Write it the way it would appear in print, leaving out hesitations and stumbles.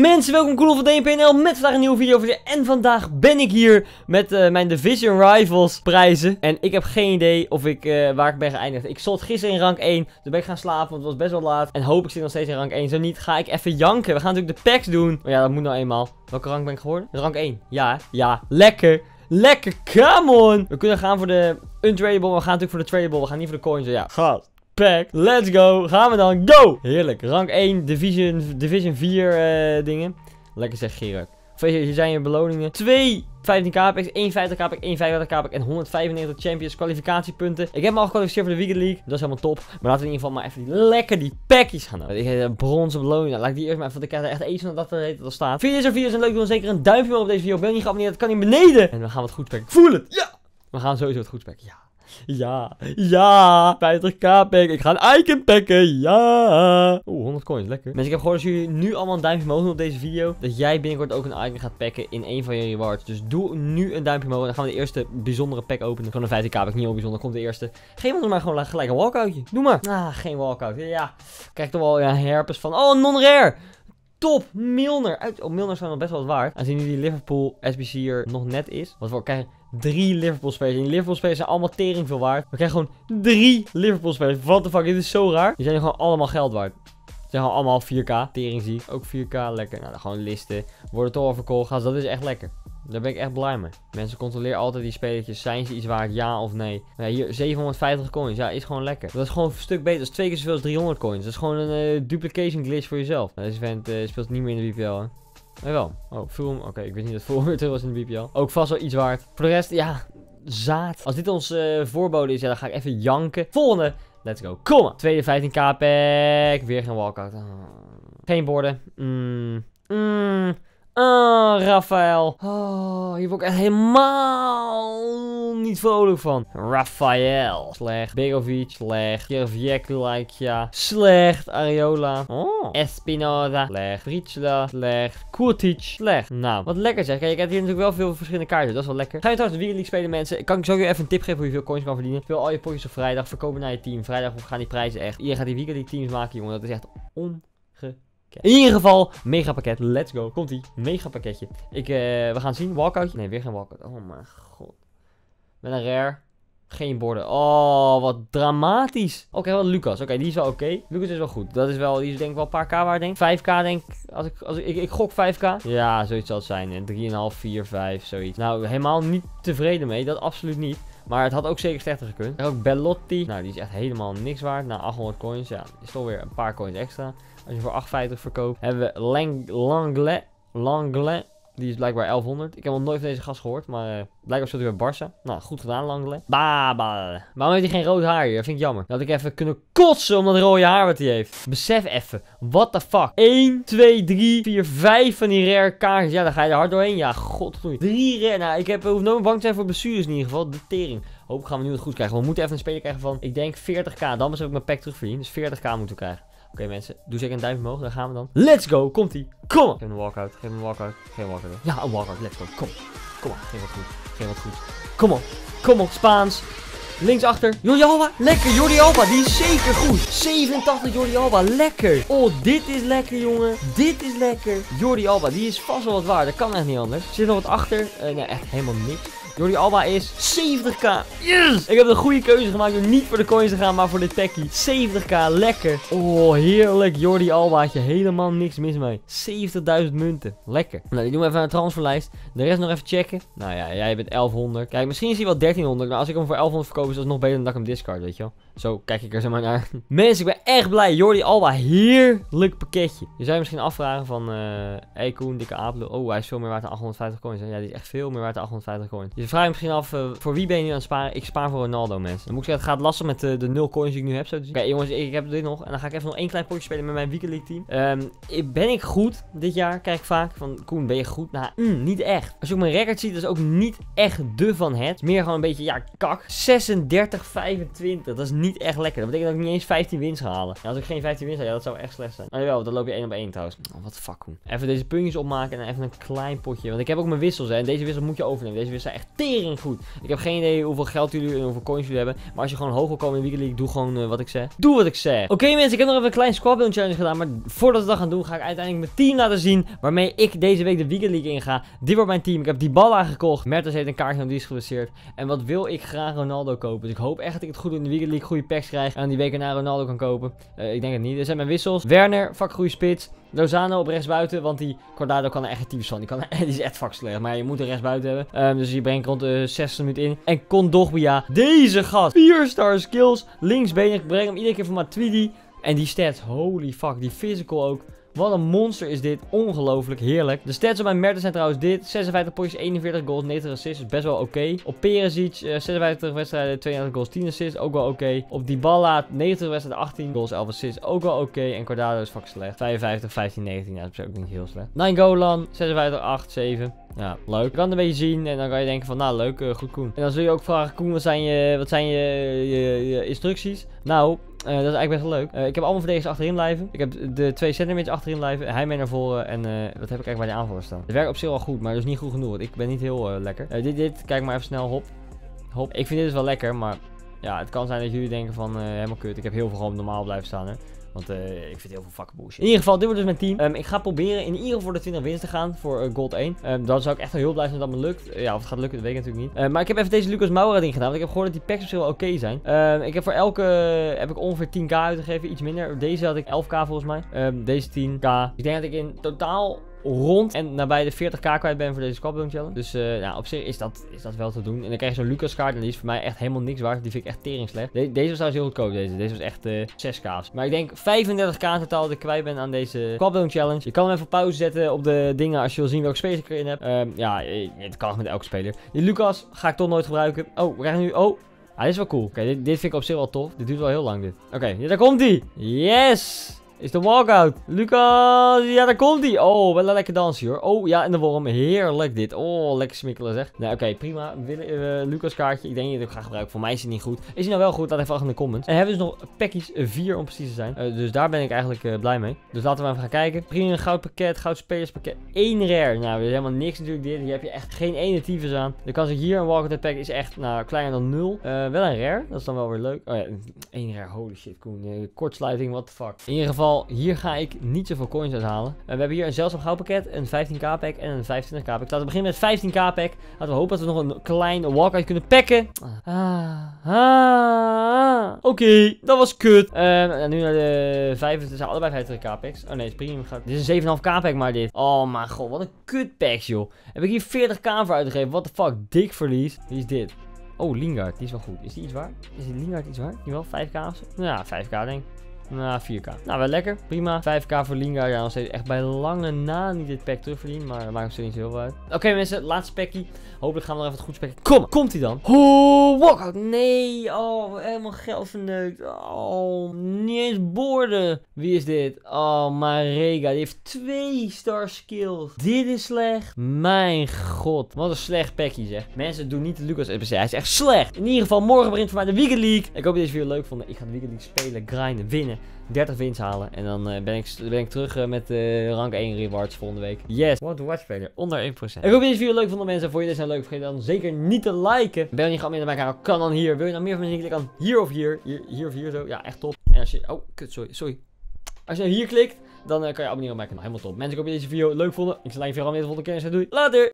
Mensen, welkom Koen van DNPNL met vandaag een nieuwe video voor je. En vandaag ben ik hier met mijn Division Rivals prijzen. En ik heb geen idee of waar ik ben geëindigd. Ik stond gisteren in rank 1. Toen ben ik gaan slapen, want het was best wel laat. En hoop ik zit nog steeds in rank 1. Zo niet, ga ik even janken. We gaan natuurlijk de packs doen. Maar ja, dat moet nou eenmaal. Welke rank ben ik geworden? Rank 1. Ja, ja. Lekker. Lekker. Come on. We kunnen gaan voor de untradable. We gaan natuurlijk voor de tradable. We gaan niet voor de coins. Ja, gaat. Pack. Let's go. Gaan we dan. Go. Heerlijk. Rank 1. Division 4 dingen. Lekker zeg, Gerard. Hier zijn je beloningen. 2 15k-packs, 1 50k-pack, 1 55k-pack en 195 champions kwalificatiepunten. Ik heb me al gekwalificeerd voor de Weekend League. Dat is helemaal top. Maar laten we in ieder geval maar even lekker die packjes gaan doen. Ik heb een bronzen beloning. Laat ik die eerst maar even. Want ik krijg er echt eens van dat er al staat. Vind je deze video leuk? Doe zeker een duimpje op deze video. Ben je niet geabonneerd? Dat kan hier beneden. En we gaan wat goed packen. Ik voel het. Ja. We gaan sowieso wat goed packen. Ja. Ja, ja, 50k pack. Ik ga een icon packen, ja. Oeh, 100 coins, lekker. Mensen, ik heb gehoord dat jullie nu allemaal een duimpje mogen op deze video. Dat jij binnenkort ook een icon gaat packen in een van je rewards. Dus doe nu een duimpje omhoog. Dan gaan we de eerste bijzondere pack openen. Gewoon een 50k pack, niet heel bijzonder. Komt de eerste. Geef ons maar gewoon gelijk een walkoutje. Doe maar. Ah, geen walkout. Ja, krijg toch wel een herpes van. Oh, non-rare. Top, Milner. Milner zijn nog best wel wat waard. Aangezien nu die Liverpool SBC er nog net is. Wat voor krijgen 3 Liverpool-spelers. En die Liverpool-spelers zijn allemaal tering veel waard. We krijgen gewoon 3 Liverpool-spelers. What the fuck, dit is zo raar. Die zijn gewoon allemaal geld waard. Die zijn gewoon allemaal 4k. Tering zie ik. Ook 4k, lekker. Nou, dan gewoon listen. Worden toch al verkocht. Gaas, dat is echt lekker. Daar ben ik echt blij mee. Mensen, controleer altijd die spelertjes. Zijn ze iets waard? Ja of nee? Ja, hier 750 coins. Ja, is gewoon lekker. Dat is gewoon een stuk beter. Dat is 2 keer zoveel als 300 coins. Dat is gewoon een duplication glitch voor jezelf. Nou, deze vent speelt niet meer in de BPL, hè? Jawel. Oh, Fulham. Oké, ik weet niet dat Fulham weer terug was in de BPL. Ook vast wel iets waard. Voor de rest, ja, zaad. Als dit ons voorbode is, ja, dan ga ik even janken. Volgende. Let's go. Kom maar. Tweede 15k pack. Weer geen walkout. Oh. Geen borden. Oh, Rafael. Oh, hier word ik echt helemaal niet vrolijk van. Rafael. Slecht. Begovic. Slecht. Kierviek lijkt ja. Slecht. Areola. Oh. Espinoza. Slecht. Ritsla. Slecht. Kurtic. Slecht. Nou, wat lekker zeg. Kijk, je krijgt hier natuurlijk wel veel verschillende kaarten. Dat is wel lekker. Ga je trouwens de Weekend League spelen, mensen. Ik kan zo even een tip geven hoe je veel coins kan verdienen. Speel al je potjes op vrijdag. Verkopen naar je team. Vrijdag gaan die prijzen echt. Je gaat die Weekend League teams maken, jongen. Dat is echt onge. In ieder geval, mega pakket. Let's go. Komt-ie. Mega pakketje. We gaan zien. Walkoutje. Nee, weer geen walkout. Oh mijn god. Met een rare. Geen borden. Oh, wat dramatisch. Oké, wel Lucas. Oké, die is wel oké. Lucas is wel goed. Dat is wel, die is denk ik wel een paar k waard, denk ik. 5k denk ik. Ik gok 5k. Ja, zoiets zal het zijn. 3,5, 4, 5, zoiets. Nou, helemaal niet tevreden mee. Dat absoluut niet. Maar het had ook zeker slechter gekund. En ook Bellotti. Nou, die is echt helemaal niks waard. Nou, 800 coins. Ja, is toch weer een paar coins extra. Als je voor 8,50 verkoopt. Hebben we Langlet. Die is blijkbaar 1100. Ik heb nog nooit van deze gast gehoord. Maar blijkbaar speelt hij bij Barça. Nou, goed gedaan, Langlet. Maar waarom heeft hij geen rood haar hier? Dat vind ik jammer. Dat ik even kunnen kotsen om dat rode haar wat hij heeft. Besef even. What the fuck. 1, 2, 3, 4, 5 van die rare kaartjes. Ja, daar ga je er hard doorheen. Ja, godverdomme. 3 rare. Nou, ik hoef nooit bang te zijn voor blessures in ieder geval. De tering. Hopelijk gaan we nu het goed krijgen. We moeten even een speler krijgen van, ik denk 40k. Dan heb ik mijn pack terugverdiend. Dus 40k moeten we krijgen. Oké, mensen, doe zeker een duimpje omhoog, daar gaan we dan. Let's go, komt-ie, kom maar. Geef een walkout, geef een walkout, geen walkout. Ja, een walkout, let's go, kom. Kom maar, geef wat goed, geef wat goed. Kom op, Spaans. Linksachter, Jordi Alba, lekker, Jordi Alba, die is zeker goed. 87 Jordi Alba, lekker. Oh, dit is lekker, jongen, dit is lekker. Jordi Alba, die is vast wel wat waard, dat kan echt niet anders. Zit nog wat achter, nee, echt helemaal niks. Jordi Alba is 70k. Yes! Ik heb de goede keuze gemaakt door niet voor de coins te gaan, maar voor de techie. 70k, lekker. Oh, heerlijk. Jordi Alba had je helemaal niks mis mee. 70.000 munten. Lekker. Nou, die doen we even aan de transferlijst. De rest nog even checken. Nou ja, jij bent 1100. Kijk, misschien is hij wel 1300. Maar als ik hem voor 1100 verkoop, is dat nog beter dan dat ik hem discard, weet je wel. Zo kijk ik er zo maar naar. Mensen, ik ben echt blij. Jordi Alba, heerlijk pakketje. Je zou je misschien afvragen van, hey Koen, dikke aapel. Oh, hij is veel meer waard dan 850 coins. Hè? Ja, die is echt veel meer waard dan 850 coins. Je vraagt je misschien af, voor wie ben je nu aan het sparen? Ik spaar voor Ronaldo, mensen. Dan moet ik zeggen, het gaat lastig met de 0 coins die ik nu heb. Oké, jongens, ik heb dit nog. En dan ga ik even nog één klein potje spelen met mijn Weekend League team. Ben ik goed dit jaar? Kijk ik vaak van, Koen, ben je goed? Nou, niet echt. Als je ook mijn record ziet, dat is ook niet echt de van het. Meer gewoon een beetje, ja, kak. 36, 25, dat is niet niet echt lekker. Dat betekent dat ik niet eens 15 wins ga halen. En als ik geen 15 wins haal, ja, dat zou echt slecht zijn. Maar jawel, dan loop je 1 op 1 trouwens. Oh, wat fuck. Even deze puntjes opmaken en even een klein potje. Want ik heb ook mijn wissels, hè. En deze wissel moet je overnemen. Deze wissels zijn echt tering goed. Ik heb geen idee hoeveel geld jullie en hoeveel coins jullie hebben. Maar als je gewoon hoog wil komen in de Weekly League, doe gewoon wat ik zeg. Doe wat ik zeg. Oké mensen, ik heb nog even een klein squad build challenge gedaan. Maar voordat we dat gaan doen, ga ik uiteindelijk mijn team laten zien. Waarmee ik deze week de Weekly League inga. Dit wordt mijn team. Ik heb Dybala gekocht. Mertens heeft een kaartje, want die is geblesseerd. En wat wil ik graag? Ronaldo kopen. Dus ik hoop echt dat ik het goed doe in de Weekend League. Goede packs krijg. En dan die week erna Ronaldo kan kopen. Ik denk het niet. Er zijn mijn wissels. Werner, fuck goede spits. Dozano op rechtsbuiten, want die Cordado kan er echt typisch van. Die is echt fuck slecht, maar je moet er rechtsbuiten hebben. Dus je brengt rond de 60 minuten in. En Kondogbia, deze gast. 4-star skills, linksbeen. Ik breng hem iedere keer van Matuidi. En die stats, holy fuck, die physical ook. Wat een monster is dit. Ongelooflijk. Heerlijk. De stats op mijn Mertens zijn trouwens dit. 56 potjes, 41 goals, 90 assists. Is best wel oké. Op Perisic, 56 wedstrijden, 32 goals, 10 assists. Ook wel oké. Op Dybala, 90 wedstrijden, 18 goals, 11 assists. Ook wel oké. En Cordado is fucking slecht. 55, 15, 19. Nou, dat is ook niet heel slecht. 9 Golan, 56, 8, 7. Ja, leuk. Je kan het een beetje zien en dan kan je denken van, nou leuk, goed Koen. En dan zul je ook vragen, Koen, wat zijn je instructies? Nou... dat is eigenlijk best wel leuk. Ik heb allemaal verdedigers achterin blijven. Ik heb de 2 centimeters achterin blijven. Hij mee naar voren. En wat heb ik eigenlijk bij de aanvallers staan? Het werkt op zich wel goed, maar dus niet goed genoeg. Want ik ben niet heel lekker. Kijk maar even snel. Hop. Hop. Ik vind dit dus wel lekker, maar ja, het kan zijn dat jullie denken van helemaal kut. Ik heb heel veel gewoon normaal blijven staan, hè. Want ik vind heel veel fucking bullshit. In ieder geval, dit wordt dus mijn team. Ik ga proberen in ieder geval voor de 20 wins te gaan. Voor gold 1. Dan zou ik echt wel heel blij zijn dat het me lukt. Ja, of het gaat lukken, dat weet ik natuurlijk niet. Maar ik heb even deze Lucas Moura ding gedaan. Want ik heb gehoord dat die packs wel oké zijn. Ik heb voor elke heb ik ongeveer 10k uitgegeven. Iets minder. Deze had ik 11k volgens mij. Deze 10k. Ik denk dat ik in totaal... rond en nabij de 40k kwijt ben voor deze squadbone challenge. Dus nou, op zich is dat wel te doen. En dan krijg je zo'n Lucas kaart en die is voor mij echt helemaal niks waard. Die vind ik echt tering slecht. Deze was trouwens heel goedkoop. Deze was echt 6k's. Maar ik denk 35k totaal dat ik kwijt ben aan deze squadbone challenge. Je kan hem even pauze zetten op de dingen als je wil zien welke speler ik erin heb. Ja, het kan met elke speler. Die Lucas ga ik toch nooit gebruiken. Oh, we krijgen nu... Oh. Ah, dit is wel cool. Oké, dit vind ik op zich wel tof. Dit duurt wel heel lang dit. Oké, ja, daar komt hij. Yes! Is de walkout. Lucas. Ja, daar komt hij. Oh, wel een lekker dansje hoor. Oh, ja, en de worm. Heerlijk dit. Oh, lekker smikkelen zeg. Nou, oké, prima. Lucas kaartje. Ik denk dat ik het ga gebruiken. Voor mij is het niet goed. Is hij nou wel goed? Laat even achter in de comments. En hebben we dus nog pakjes 4 om precies te zijn. Dus daar ben ik eigenlijk blij mee. Dus laten we even gaan kijken. Prima, goudpakket. Goudspelerspakket. 1 rare. Nou, dat is helemaal niks natuurlijk dit. Hier heb je echt geen ene tyfus aan. De kans dat hier een walkout pack is echt, nou, kleiner dan 0. Wel een rare. Dat is dan wel weer leuk. Oh ja, 1 rare. Holy shit, Koen. Kortsluiting, what the fuck. In ieder geval. Hier ga ik niet zoveel coins uithalen. We hebben hier een zeldzaam goudpakket, een 15k pack en een 25k pack. Laten we beginnen met 15k pack. Laten we hopen dat we nog een klein walkout kunnen packen. Oké, dat was kut. En nu naar de 5, het zijn allebei 50k packs. Oh nee, het is premium. Dit is een 7,5k pack maar dit. Oh mijn god, wat een kut pack joh. Heb ik hier 40k voor uitgegeven? What the fuck, dik verlies. Wie is dit? Oh, Lingard, die is wel goed. Is die iets waar? Is die Lingard iets waar? Die wel 5k of zo? Ja, 5k denk ik. Nou, 4k. Nou, wel lekker. Prima. 5k voor Lingard. Ja, nog steeds echt bij lange na niet dit pack terugverdiend. Maar dat maakt nog steeds niet heel veel uit. Oké, mensen. Laatste packie. Hopelijk gaan we nog even het goed spekken. Kom. Komt hij dan? Oh, walkout. Nee. Oh, helemaal geld verneukt. Oh, niet eens borden. Wie is dit? Oh, Marega. Die heeft 2-star skills. Dit is slecht. Mijn god. Wat een slecht packie, zeg. Mensen, doen niet de Lucas NPC. Hij is echt slecht. In ieder geval, morgen begint voor mij de Weekend League. Ik hoop dat jullie deze video leuk vonden. Ik ga de Weekend League spelen, grinden, winnen. 30 wins halen. En dan ben ik terug met rank 1 rewards volgende week. Yes. Want de watchplayer onder 1%. Ik hoop dat deze video leuk vonden mensen. Vond je dit zijn leuk? Vergeet dan zeker niet te liken. Ben je niet geabonneerd op mijn kanaal? Kan dan hier. Wil je nou meer van me zien? Klik dan hier of hier. Hier of hier zo. Ja, echt top. En als je... Oh, kut. Sorry. Als je nou hier klikt, dan kan je abonneren op mijn kanaal. Helemaal top. Mensen, ik hoop dat deze video leuk vonden. Ik zal je weer allemaal weer de volgende keer. Doei. Later.